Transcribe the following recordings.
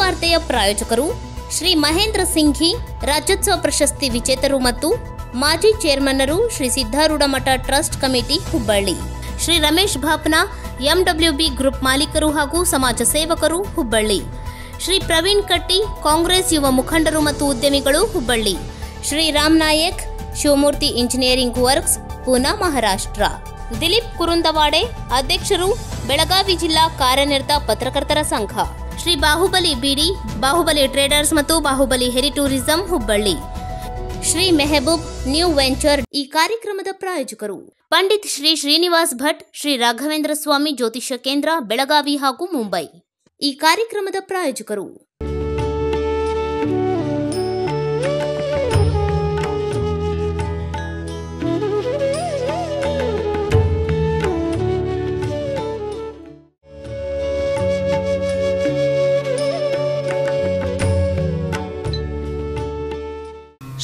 ವಾರ್ತೆಯ ಪ್ರಾಯೋಜಕರು ಶ್ರೀ ಮಹೇಂದ್ರ ಸಿಂಘಿ ರಾಜ್ಯೋತ್ಸವ ಪ್ರಶಸ್ತಿ ವಿಜೇತರು ಮತ್ತು ಮಾಜಿ ಚೇರ್ಮನ್ನರು Shri Siddharoodha Math trust committee Hubballi, Shri Ramesh Bhapana M ಡಬ್ಲ್ಯೂಬಿ group ಮಾಲೀಕರು ಹಾಗೂ ಸಮಾಜ ಸೇವಕರು ಹುಬ್ಬಳ್ಳಿ, ಶ್ರೀ ಪ್ರವೀಣ್ ಕಟ್ಟಿ ಕಾಂಗ್ರೆಸ್ ಯುವ ಮುಖಂಡರು ಮತ್ತು ಉದ್ಯಮಿಗಳು ಹುಬ್ಬಳ್ಳಿ, ಶ್ರೀ ರಾಮ್ ನಾಯಕ್ ಶಿವಮೂರ್ತಿ ಇಂಜಿನಿಯರಿಂಗ್ ವರ್ಕ್ಸ್ ಪೂನಾ ಮಹಾರಾಷ್ಟ್ರ, ದಿಲೀಪ್ ಕುರಂದವಾಡೆ ಅಧ್ಯಕ್ಷರು ಬೆಳಗಾವಿ ಜಿಲ್ಲಾ ಕಾರ್ಯನಿರತ ಪತ್ರಕರ್ತರ ಸಂಘ, ಶ್ರೀ ಬಾಹುಬಲಿ बीड़ी ಬಾಹುಬಲಿ ಟ್ರೇಡರ್ಸ್ ಮತ್ತು Bahubali heritage tourism Hubballi, Shri Mehboob new venture ಈ ಕಾರ್ಯಕ್ರಮದ ಪ್ರಾಯೋಜಕರು पंडित श्री श्रीनिवास भट श्री राघवेंद्र स्वामी ज्योतिष केंद्र ಬೆಳಗಾವಿ ಹಾಗೂ ಮುಂಬೈ ಈ ಕಾರ್ಯಕ್ರಮದ ಪ್ರಾಯೋಜಕರು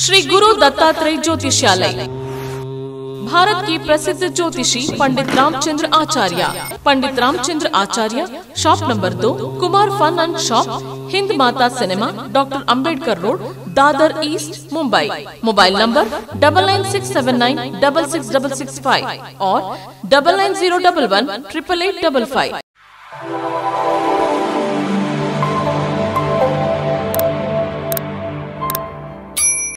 श्री गुरु दत्तात्रेय ज्योतिष्यालय भारत की प्रसिद्ध ज्योतिषी Pandit Ramchandra Acharya shop number 2 Kumar fun and shop, Hind Mata cinema, doctor Ambedkar road, Dadar east, Mumbai. Mobile number 9967966665 और 9901118855।